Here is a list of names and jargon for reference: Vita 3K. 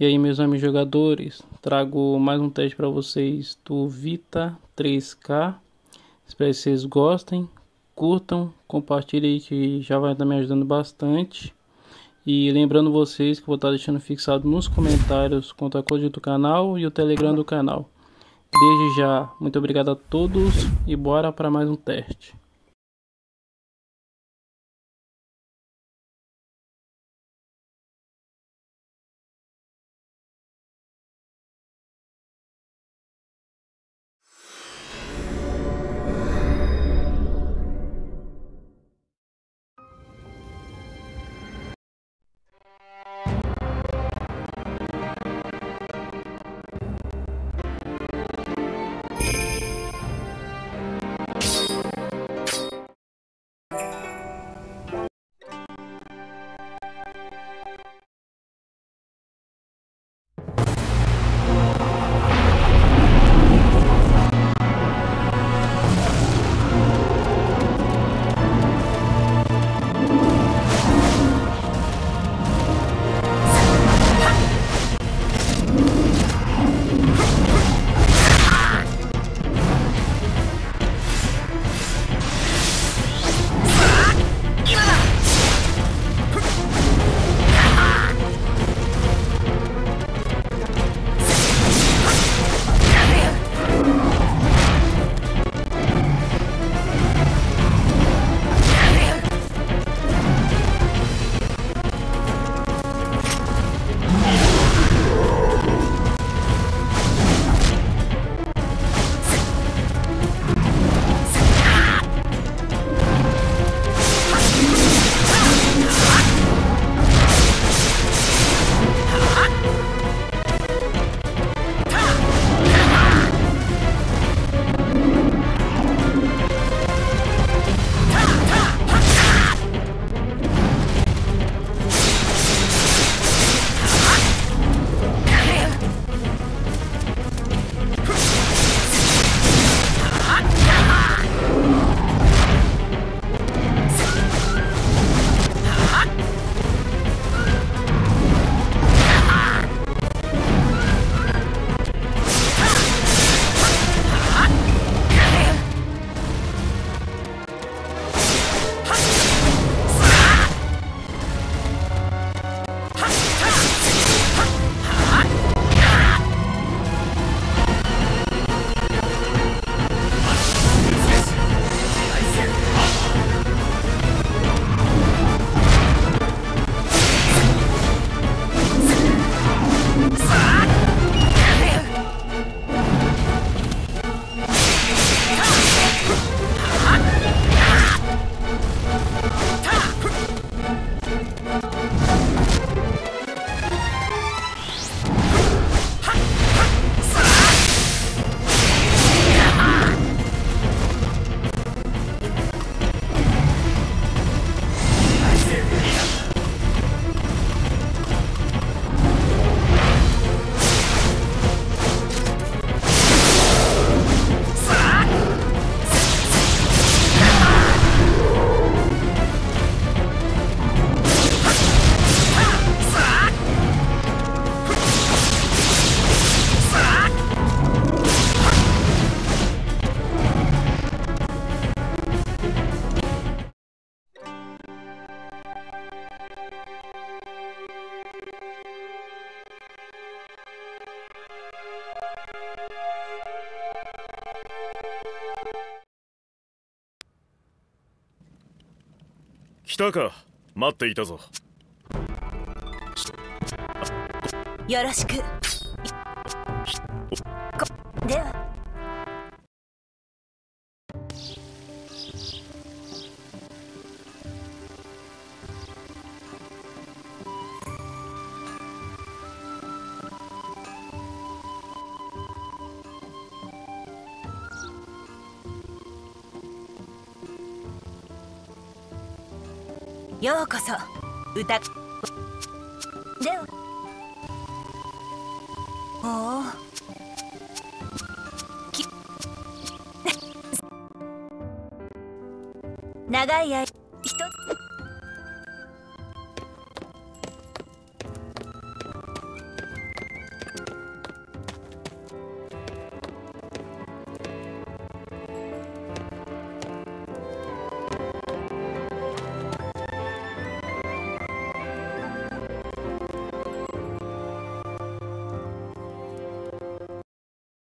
E aí, meus amigos jogadores, trago mais um teste para vocês do Vita 3K. Espero que vocês gostem, curtam, compartilhem, que já vai estar me ajudando bastante. E lembrando vocês que eu vou estar deixando fixado nos comentários quanto a coisa do canal e o Telegram do canal. Desde já, muito obrigado a todos e bora para mais um teste.来たか、待っていたぞ。よろしく。では。ようこそ歌でおお長い間